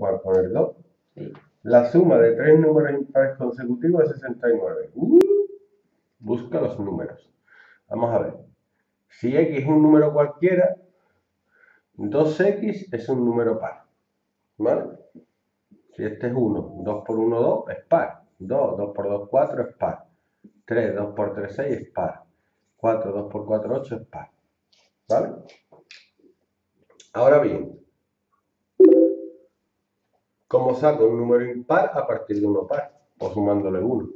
jugar por el 2. Sí. La suma de 3 números impares consecutivos es 69. Busca los números. Vamos a ver. Si x es un número cualquiera, 2x es un número par. ¿Vale? Si este es 1, 2 por 1, 2 es par. 2, 2 por 2, 4 es par. 3, 2 por 3, 6 es par. 4, 2 por 4, 8 es par. ¿Vale? Ahora bien, ¿cómo saco un número impar a partir de uno par? O sumándole 1.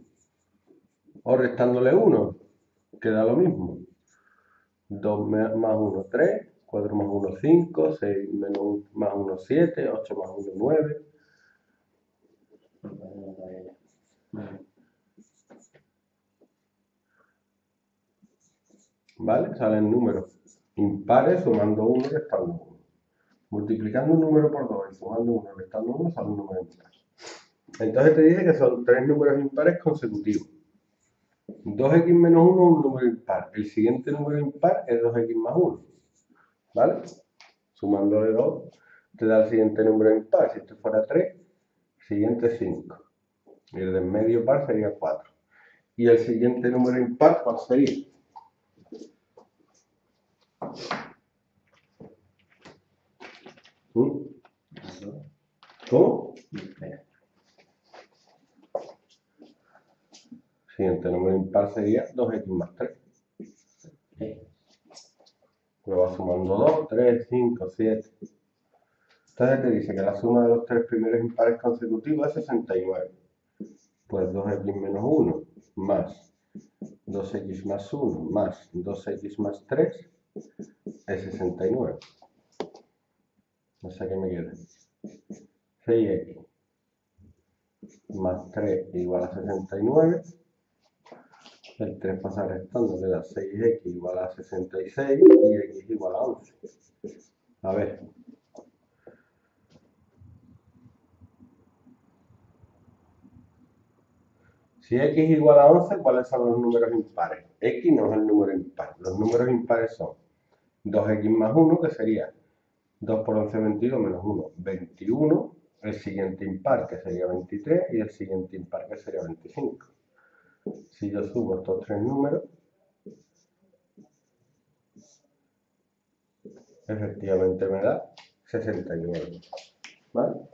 O restándole 1. Queda lo mismo. 2 más 1, 3. 4 más 1, 5. 6 más 1, 7. 8 más 1, 9. ¿Vale? Salen números impares sumando 1 y restando 1. Multiplicando un número por 2 y sumando 1 y restando 1 sale un número impar. Entonces te dije que son 3 números impares consecutivos. 2x menos 1 es un número impar. El siguiente número impar es 2x más 1. ¿Vale? Sumándole 2 te da el siguiente número impar. Si este fuera 3, siguiente 5. Y el de en medio par sería 4. Y el siguiente número impar, ¿cuál sería? ¿Cómo? Siguiente número impar sería 2x más 3. Lo va sumando 2, 3, 5, 7. Entonces te dice que la suma de los tres primeros impares consecutivos es 69. Pues 2x menos 1 más 2x más 1 más 2x más 3 es 69. O sea que me queda 6x más 3 igual a 69. El 3 pasa restando, queda 6x igual a 66 y x igual a 11. A ver. Si x es igual a 11, ¿cuáles son los números impares? X no es el número impar. Los números impares son 2x más 1, que sería 2 por 11, 21, menos 1, 21. El siguiente impar, que sería 23, y el siguiente impar, que sería 25. Si yo sumo estos tres números, efectivamente me da 69. ¿Vale?